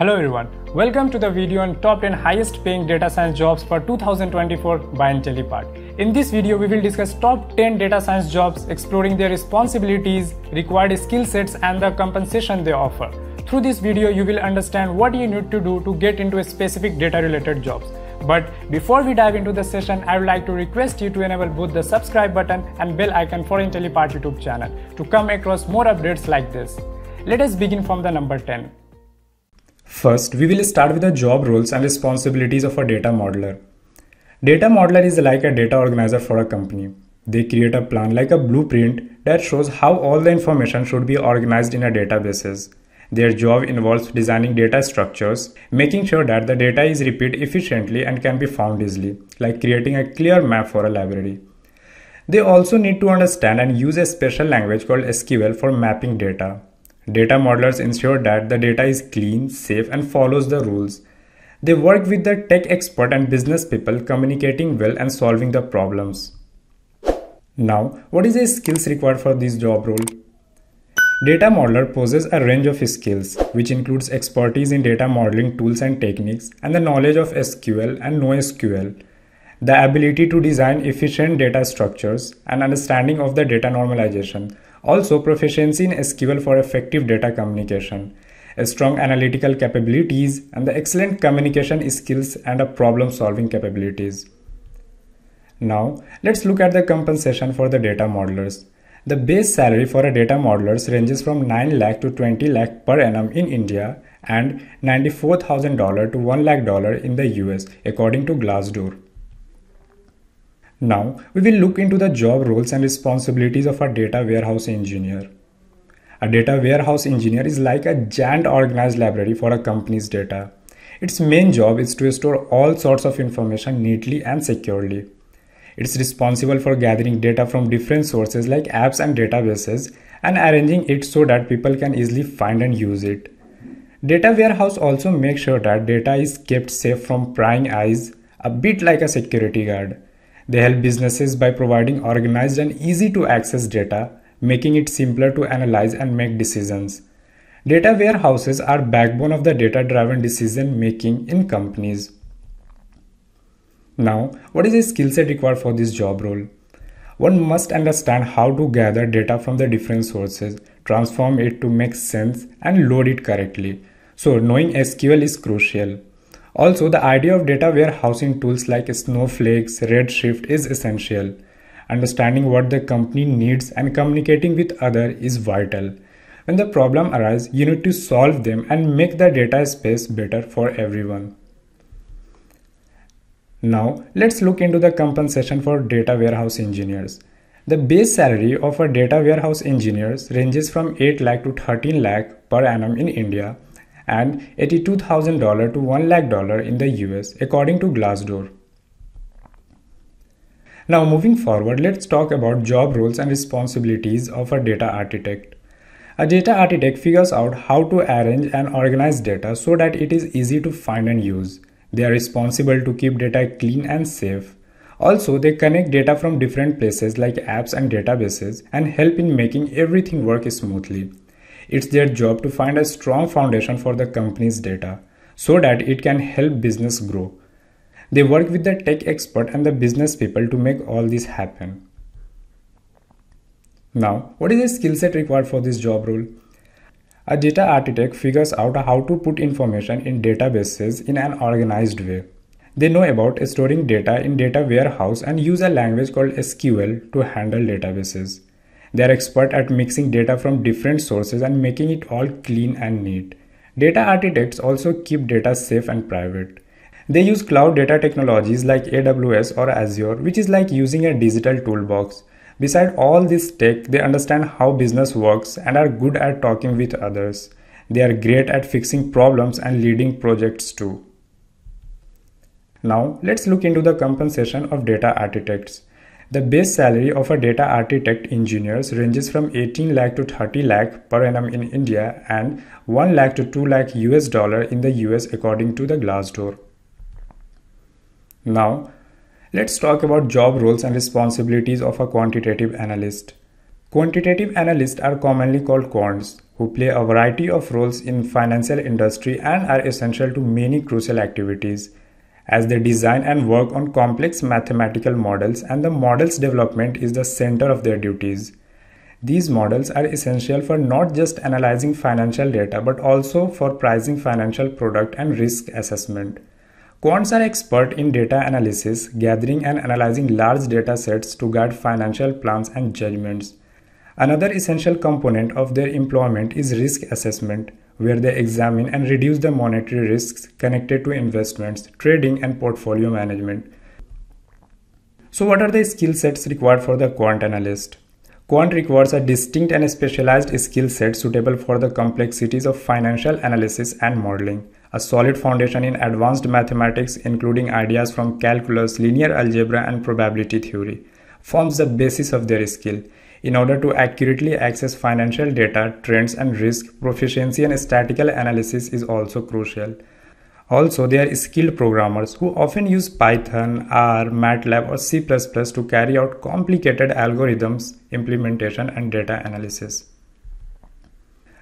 Hello everyone, welcome to the video on top 10 highest paying data science jobs for 2024 by Intellipaat. In this video, we will discuss top 10 data science jobs, exploring their responsibilities, required skill sets and the compensation they offer. Through this video, you will understand what you need to do to get into a specific data related jobs. But before we dive into the session, I would like to request you to enable both the subscribe button and bell icon for Intellipaat YouTube channel to come across more updates like this. Let us begin from the number 10. First, we will start with the job roles and responsibilities of a data modeler. Data modeler is like a data organizer for a company. They create a plan like a blueprint that shows how all the information should be organized in a databases. Their job involves designing data structures, making sure that the data is repeated efficiently and can be found easily, like creating a clear map for a library. They also need to understand and use a special language called SQL for mapping data. Data modelers ensure that the data is clean, safe, and follows the rules. They work with the tech expert and business people, communicating well and solving the problems. Now, what is the skills required for this job role? Data modeler possesses a range of skills, which includes expertise in data modeling tools and techniques, and the knowledge of SQL and NoSQL, the ability to design efficient data structures, and understanding of the data normalization. Also, proficiency in SQL for effective data communication, a strong analytical capabilities, and the excellent communication skills and a problem-solving capabilities. Now, let's look at the compensation for the data modelers. The base salary for a data modelers ranges from 9 lakh to 20 lakh per annum in India and $94,000 to $1 lakh in the US, according to Glassdoor. Now, we will look into the job roles and responsibilities of a data warehouse engineer. A data warehouse engineer is like a giant organized library for a company's data. Its main job is to store all sorts of information neatly and securely. It's responsible for gathering data from different sources like apps and databases and arranging it so that people can easily find and use it. Data warehouse also makes sure that data is kept safe from prying eyes, a bit like a security guard. They help businesses by providing organized and easy to access data, making it simpler to analyze and make decisions. Data warehouses are backbone of the data-driven decision making in companies. Now, what is the skill set required for this job role? One must understand how to gather data from the different sources, transform it to make sense, and load it correctly. So knowing SQL is crucial. Also, the idea of data warehousing tools like Snowflakes, Redshift is essential. Understanding what the company needs and communicating with others is vital. When the problem arises, you need to solve them and make the data space better for everyone. Now, let's look into the compensation for data warehouse engineers. The base salary of a data warehouse engineers ranges from 8 lakh to 13 lakh per annum in India and $82,000 to $1 lakh in the US, according to Glassdoor. Now moving forward, let's talk about job roles and responsibilities of a data architect. A data architect figures out how to arrange and organize data so that it is easy to find and use. They are responsible to keep data clean and safe. Also, they connect data from different places like apps and databases and help in making everything work smoothly. It's their job to find a strong foundation for the company's data so that it can help business grow. They work with the tech expert and the business people to make all this happen. Now, what is the skill set required for this job role? A data architect figures out how to put information in databases in an organized way. They know about storing data in data warehouse and use a language called SQL to handle databases. They are expert at mixing data from different sources and making it all clean and neat. Data architects also keep data safe and private. They use cloud data technologies like AWS or Azure, which is like using a digital toolbox. Besides all this tech, they understand how business works and are good at talking with others. They are great at fixing problems and leading projects too. Now, let's look into the compensation of data architects. The base salary of a data architect engineers ranges from 18 lakh to 30 lakh per annum in India and 1 lakh to 2 lakh US dollar in the US, according to the Glassdoor. Now, let's talk about job roles and responsibilities of a quantitative analyst. Quantitative analysts are commonly called quants, who play a variety of roles in financial industry and are essential to many crucial activities, as they design and work on complex mathematical models, and the models development is the center of their duties. These models are essential for not just analyzing financial data but also for pricing financial product and risk assessment. Quants are expert in data analysis, gathering and analyzing large data sets to guide financial plans and judgments. Another essential component of their employment is risk assessment, where they examine and reduce the monetary risks connected to investments, trading, and portfolio management. So what are the skill sets required for the quant analyst? Quant requires a distinct and specialized skill set suitable for the complexities of financial analysis and modeling, a solid foundation in advanced mathematics including ideas from calculus, linear algebra, and probability theory forms the basis of their skill. In order to accurately access financial data, trends, and risk, proficiency in statistical analysis is also crucial. Also, they are skilled programmers who often use Python, R, MATLAB, or C++ to carry out complicated algorithms, implementation, and data analysis.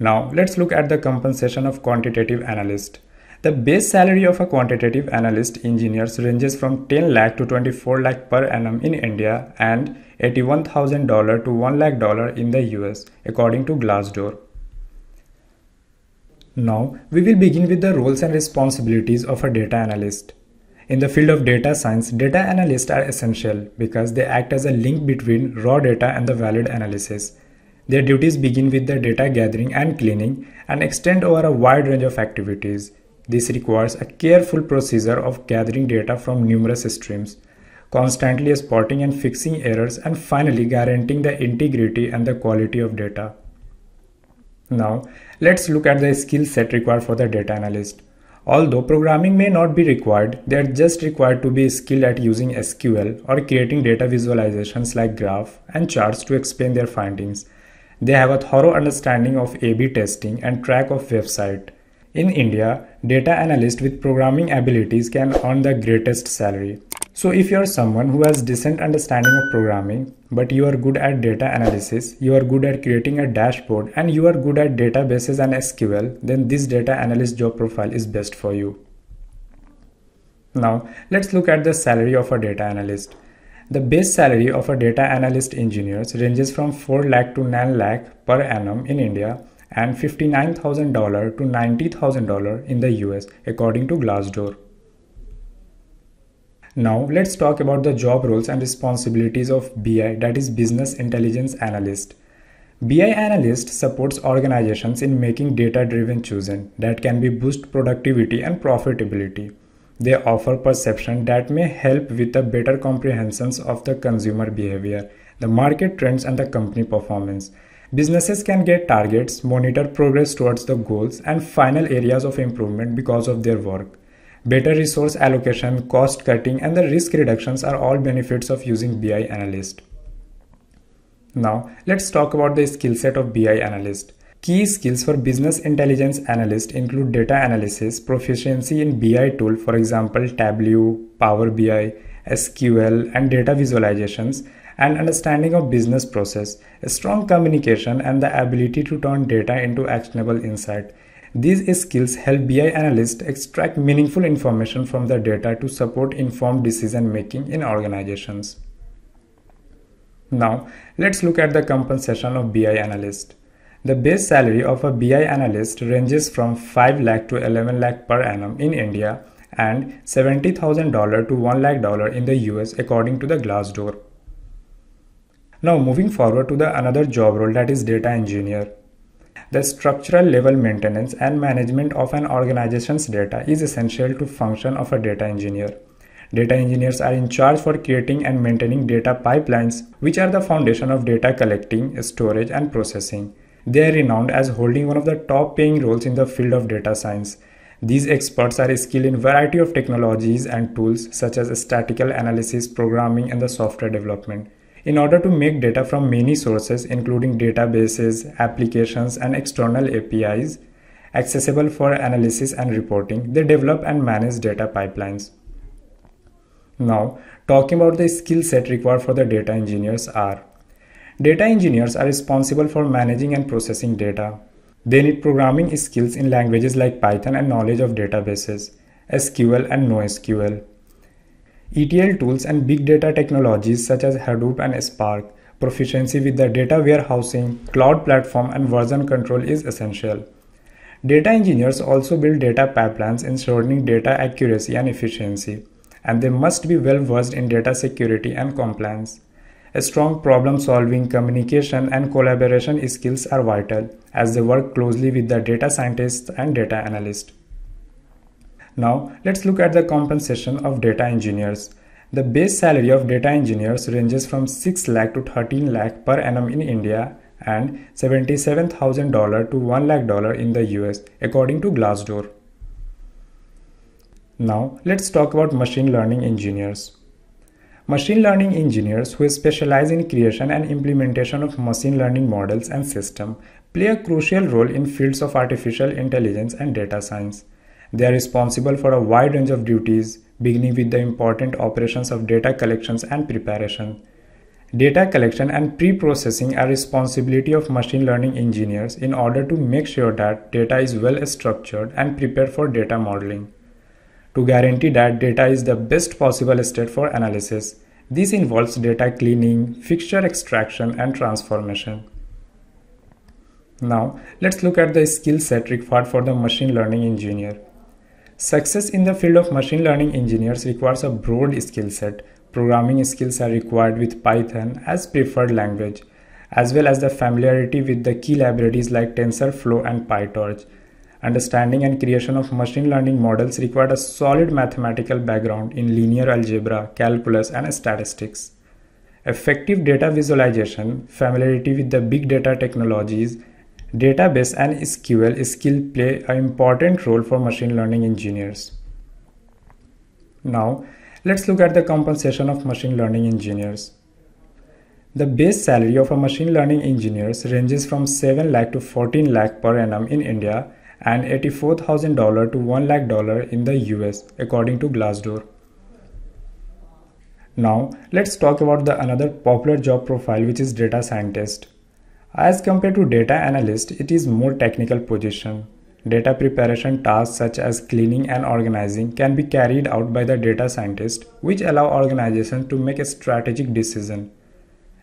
Now, let's look at the compensation of quantitative analysts. The base salary of a quantitative analyst engineers ranges from 10 lakh to 24 lakh per annum in India and $81,000 to $1 lakh in the US, according to Glassdoor. Now, we will begin with the roles and responsibilities of a data analyst. In the field of data science, data analysts are essential because they act as a link between raw data and the valid analysis. Their duties begin with the data gathering and cleaning and extend over a wide range of activities. This requires a careful procedure of gathering data from numerous streams, constantly spotting and fixing errors, and finally guaranteeing the integrity and the quality of data. Now, let's look at the skill set required for the data analyst. Although programming may not be required, they are just required to be skilled at using SQL or creating data visualizations like graphs and charts to explain their findings. They have a thorough understanding of A/B testing and track of website. In India, data analysts with programming abilities can earn the greatest salary. So if you are someone who has decent understanding of programming, but you are good at data analysis, you are good at creating a dashboard, and you are good at databases and SQL, then this data analyst job profile is best for you. Now, let's look at the salary of a data analyst. The base salary of a data analyst engineers ranges from 4 lakh to 9 lakh per annum in India and $59,000 to $90,000 in the US, according to Glassdoor. Now, let's talk about the job roles and responsibilities of BI, that is Business Intelligence Analyst. BI analyst supports organizations in making data-driven choices that can boost productivity and profitability. They offer perception that may help with a better comprehension of the consumer behavior, the market trends, and the company performance. Businesses can get targets, monitor progress towards the goals, and final areas of improvement because of their work. Better resource allocation, cost cutting, and the risk reductions are all benefits of using BI analyst. Now, let's talk about the skill set of BI analyst. Key skills for business intelligence analyst include data analysis, proficiency in BI tool, for example, Tableau, Power BI, SQL, and data visualizations, and understanding of business process, a strong communication, and the ability to turn data into actionable insight. These skills help BI analysts extract meaningful information from the data to support informed decision making in organizations. Now, let's look at the compensation of BI analyst. The base salary of a BI analyst ranges from 5 lakh to 11 lakh per annum in India and $70,000 to $1 lakh in the US, according to the Glassdoor. Now, moving forward to the another job role, that is data engineer. The structural level maintenance and management of an organization's data is essential to function of a data engineer. Data engineers are in charge for creating and maintaining data pipelines, which are the foundation of data collecting, storage, and processing. They are renowned as holding one of the top paying roles in the field of data science. These experts are skilled in a variety of technologies and tools such as statistical analysis, programming, and the software development, in order to make data from many sources including databases, applications, and external APIs accessible for analysis and reporting. They develop and manage data pipelines. Now, talking about the skill set required for the data engineers are Data engineers are responsible for managing and processing data. They need programming skills in languages like Python and knowledge of databases, SQL and NoSQL. ETL tools and big data technologies such as Hadoop and Spark, proficiency with the data warehousing, cloud platform and version control is essential. Data engineers also build data pipelines ensuring data accuracy and efficiency, and they must be well versed in data security and compliance. A strong problem solving, communication and collaboration skills are vital as they work closely with the data scientists and data analysts. Now let's look at the compensation of data engineers. The base salary of data engineers ranges from 6 lakh to 13 lakh per annum in India and $77,000 to $1 lakh in the US according to Glassdoor. Now let's talk about machine learning engineers. Machine learning engineers who specialize in creation and implementation of machine learning models and systems play a crucial role in fields of artificial intelligence and data science. They are responsible for a wide range of duties, beginning with the important operations of data collections and preparation. Data collection and pre-processing are responsibility of machine learning engineers in order to make sure that data is well structured and prepared for data modeling. To guarantee that data is the best possible state for analysis, this involves data cleaning, fixture extraction, and transformation. Now, let's look at the skill set required for the machine learning engineer. Success in the field of machine learning engineers requires a broad skill set. Programming skills are required with Python as preferred language, as well as the familiarity with the key libraries like TensorFlow and PyTorch. Understanding and creation of machine learning models required a solid mathematical background in linear algebra, calculus, and statistics. Effective data visualization, familiarity with the big data technologies, database, and SQL skill play an important role for machine learning engineers. Now, let's look at the compensation of machine learning engineers. The base salary of a machine learning engineer ranges from 7 lakh to 14 lakh per annum in India and $84,000 to $1 lakh in the US according to Glassdoor. Now let's talk about the another popular job profile, which is data scientist. As compared to data analyst, it is more technical position. Data preparation tasks such as cleaning and organizing can be carried out by the data scientist, which allow organizations to make a strategic decision.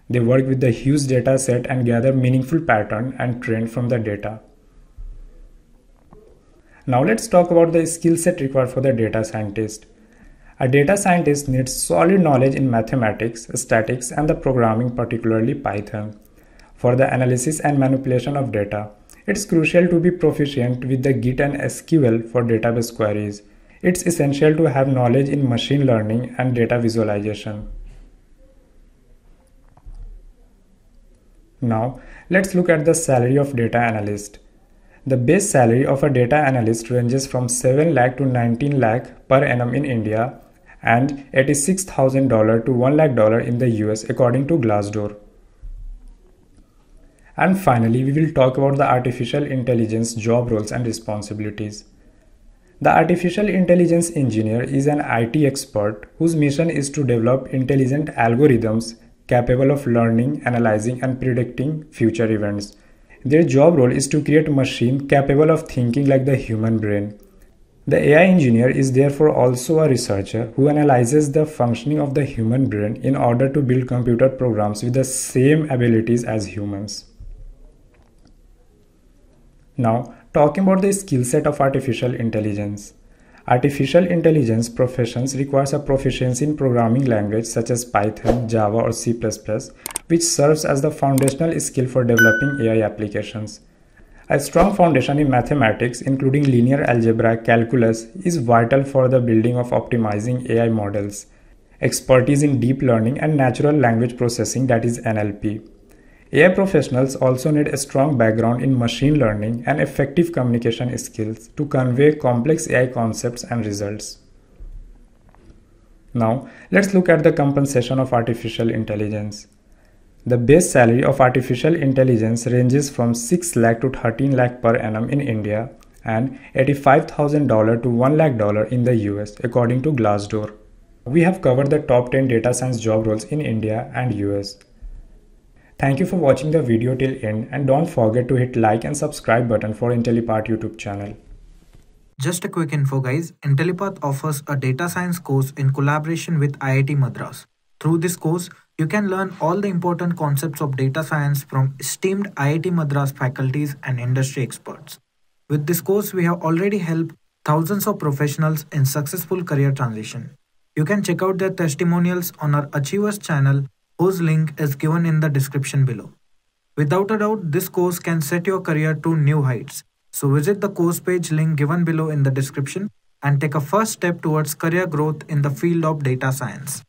They work with the huge data set and gather meaningful pattern and trend from the data. Now let's talk about the skill set required for the data scientist. A data scientist needs solid knowledge in mathematics, statistics, and the programming, particularly Python, for the analysis and manipulation of data. It's crucial to be proficient with the Git and SQL for database queries. It's essential to have knowledge in machine learning and data visualization. Now let's look at the salary of data analyst. The base salary of a data analyst ranges from 7 lakh to 19 lakh per annum in India and $86,000 to $1 lakh in the US according to Glassdoor. And finally, we will talk about the artificial intelligence job roles and responsibilities. The artificial intelligence engineer is an IT expert whose mission is to develop intelligent algorithms capable of learning, analyzing, and predicting future events. Their job role is to create a machine capable of thinking like the human brain. The AI engineer is therefore also a researcher who analyzes the functioning of the human brain in order to build computer programs with the same abilities as humans. Now, talking about the skill set of artificial intelligence. Artificial intelligence professions requires a proficiency in programming language such as Python, Java, or C++, which serves as the foundational skill for developing AI applications. A strong foundation in mathematics, including linear algebra, calculus, is vital for the building of optimizing AI models. Expertise in deep learning and natural language processing, that is NLP. AI professionals also need a strong background in machine learning and effective communication skills to convey complex AI concepts and results. Now, let's look at the compensation of artificial intelligence. The base salary of artificial intelligence ranges from 6 lakh to 13 lakh per annum in India and $85,000 to $1 lakh in the US according to Glassdoor. We have covered the top 10 data science job roles in India and US. Thank you for watching the video till end, and don't forget to hit like and subscribe button for Intellipaat YouTube channel. Just a quick info guys, Intellipaat offers a data science course in collaboration with IIT Madras. Through this course, you can learn all the important concepts of data science from esteemed IIT Madras faculties and industry experts. With this course, we have already helped thousands of professionals in successful career transition. You can check out their testimonials on our Achievers channel, whose link is given in the description below. Without a doubt, this course can set your career to new heights. So visit the course page link given below in the description and take a first step towards career growth in the field of data science.